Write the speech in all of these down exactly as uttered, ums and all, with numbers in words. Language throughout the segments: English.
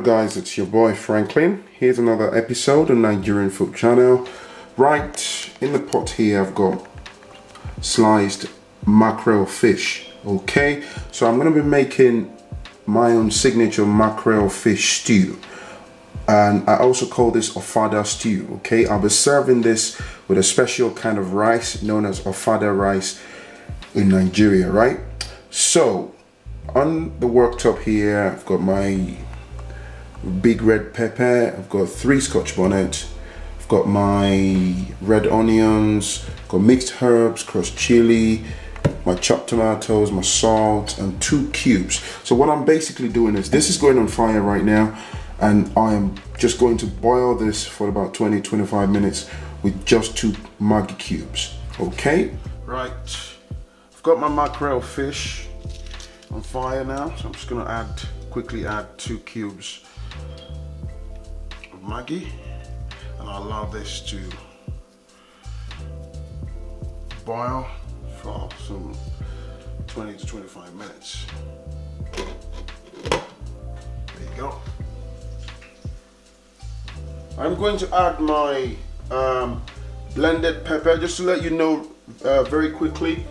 Hello guys, it's your boy Franklin. Here's another episode on Nigerian Food Channel. Right in the pot here I've got sliced mackerel fish. Okay, so I'm gonna be making my own signature mackerel fish stew, and I also call this ofada stew. Okay, I'll be serving this with a special kind of rice known as ofada rice in Nigeria, right? So on the worktop here I've got my big red pepper, I've got three scotch bonnets, I've got my red onions, I've got mixed herbs, crushed chili, my chopped tomatoes, my salt, and two cubes. So what I'm basically doing is, this is going on fire right now, and I am just going to boil this for about twenty to twenty-five minutes with just two Maggi cubes. Okay, right, I've got my mackerel fish on fire now, so I'm just gonna add quickly add two cubes of Maggi, and I'll allow this to boil for some twenty to twenty-five minutes. There you go. I'm going to add my um, blended pepper. Just to let you know uh, very quickly,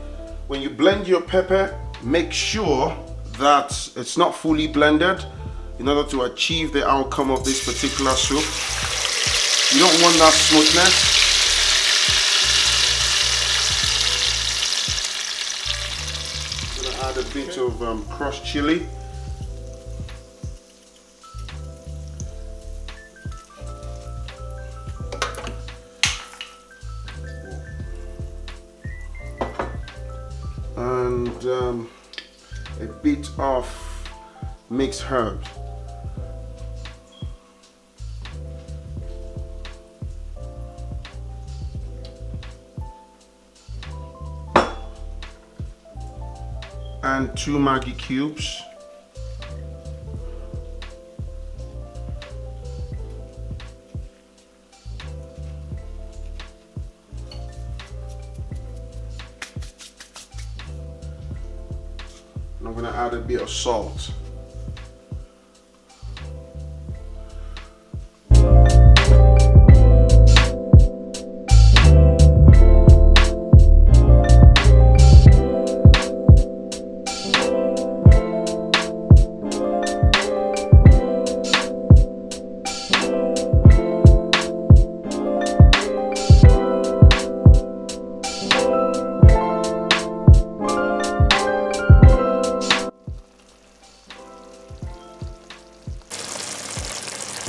when you blend your pepper, make sure that it's not fully blended in order to achieve the outcome of this particular soup. You don't want that smoothness. I'm going to add a bit of um, crushed chili. And um, a bit of mixed herbs. And two Maggi cubes. I'm going to add a bit of salt.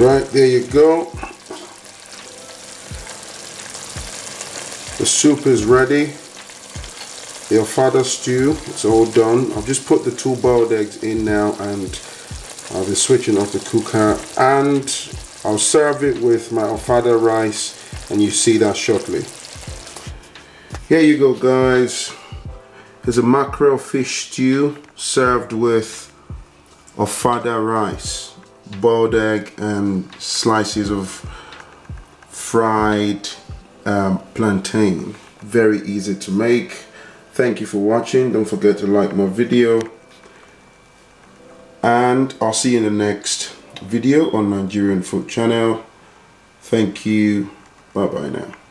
Right, there you go. The soup is ready. The ofada stew, it's all done. I've just put the two boiled eggs in now, and I'll be switching off the cooker, and I'll serve it with my ofada rice, and you see that shortly. Here you go guys. There's a mackerel fish stew served with ofada rice, boiled egg, and slices of fried um, plantain. Very easy to make. Thank you for watching. Don't forget to like my video, and I'll see you in the next video on Nigerian Food Channel. Thank you. Bye bye now.